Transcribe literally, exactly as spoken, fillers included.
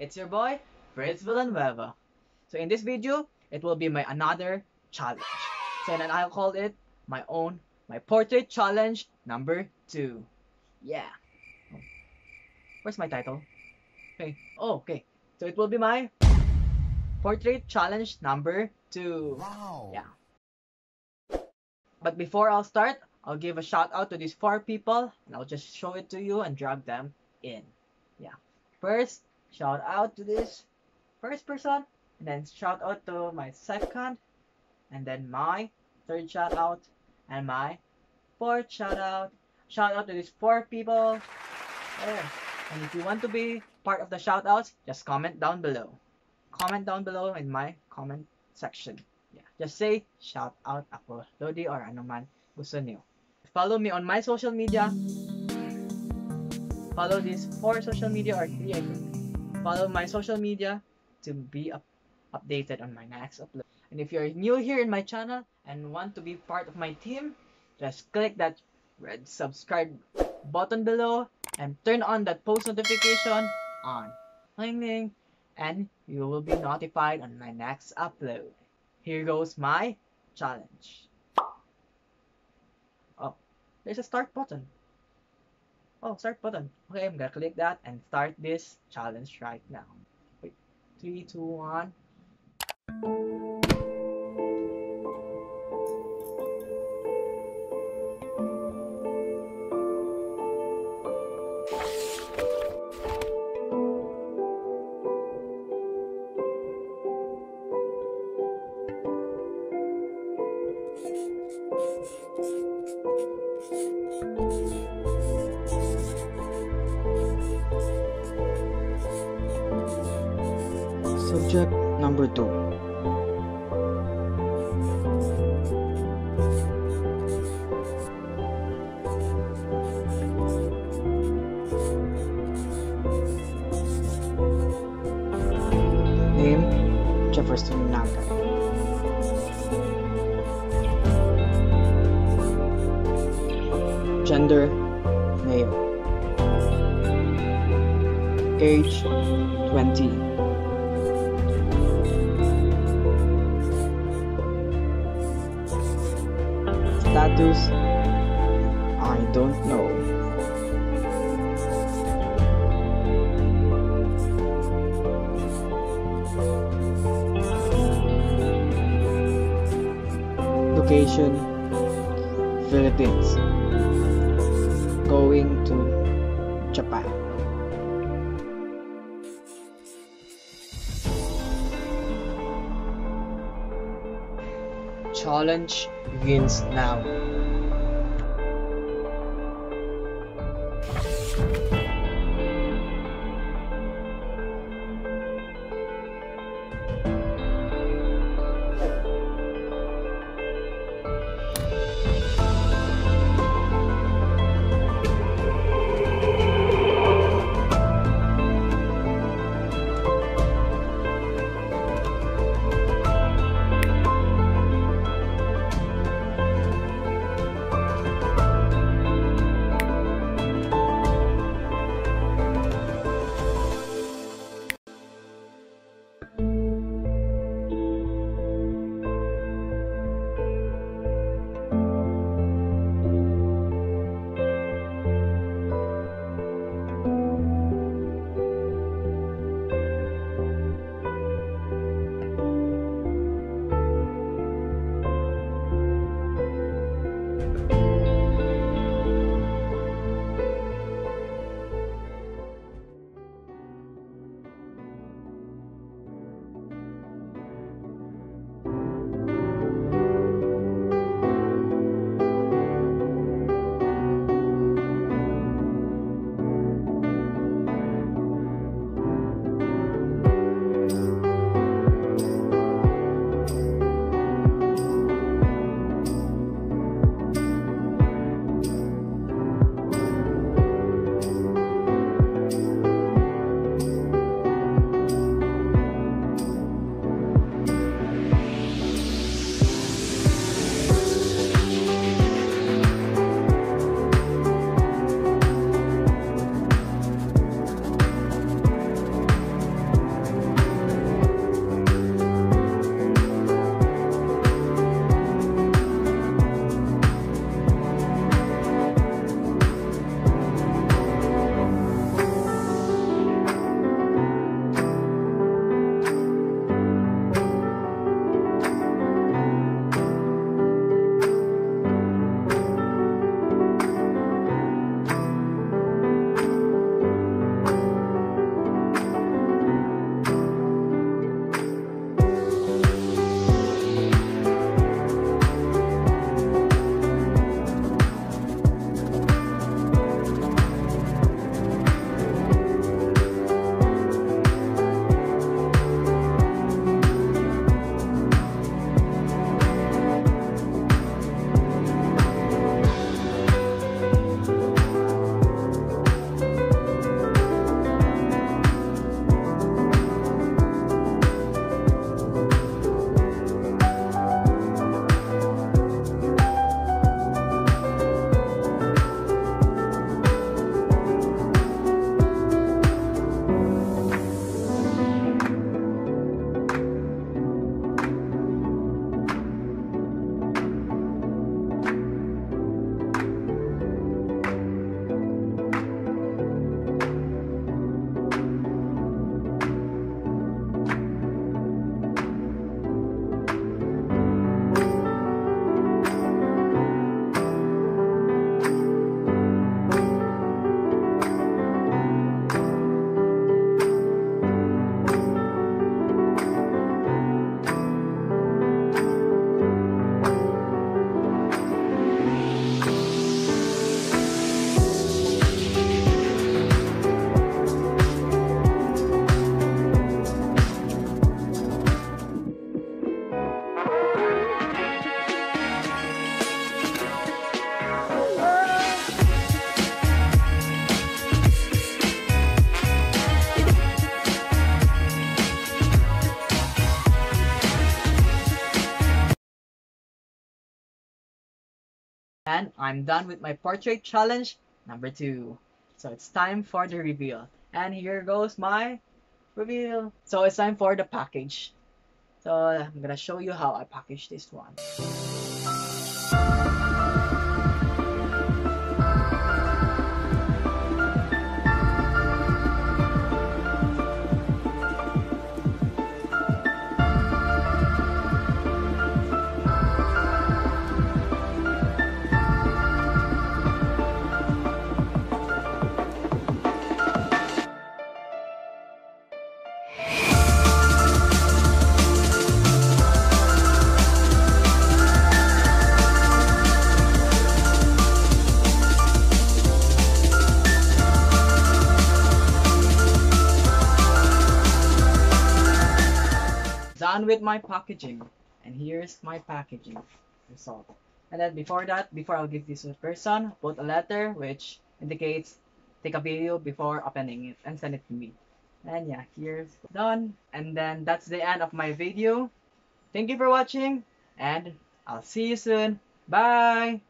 It's your boy, Fritz Villanueva. So in this video, it will be my another challenge. So then I'll call it my own, my portrait challenge number two. Yeah. Oh. Where's my title? Okay. Oh, okay. So it will be my portrait challenge number two. Wow. Yeah. But before I'll start, I'll give a shout out to these four people and I'll just show it to you and drag them in. Yeah. First, shout out to this first person, and then shout out to my second, and then my third shout out, and my fourth shout out. Shout out to these four people. Yeah. And if you want to be part of the shout outs, just comment down below. Comment down below in my comment section. Yeah, just say shout out ako, Lodi, or ano man gusto niyo. Follow me on my social media. Follow these four social media, or three, I think. Follow my social media to be up updated on my next upload. And if you're new here in my channel and want to be part of my team, just click that red subscribe button below and turn on that post notification on. Ling ling. And you will be notified on my next upload. Here goes my challenge. Oh, there's a start button. Oh, start button. Okay, I'm gonna click that and start this challenge right now. Wait, three, two, one. Subject number two. Name, Jefferson Nagai. Gender, male. Age, twenty. Status, I don't know. Location, Philippines. Going to Japan. Challenge begins now. And I'm done with my portrait challenge number two. So it's time for the reveal. And here goes my reveal. So it's time for the package. So I'm gonna show you how I package this one. Done with my packaging, and here's my packaging result. And then before that, before I'll give this to the person, put a letter which indicates take a video before opening it and send it to me. And yeah, here's done. And then that's the end of my video. Thank you for watching, and I'll see you soon. Bye.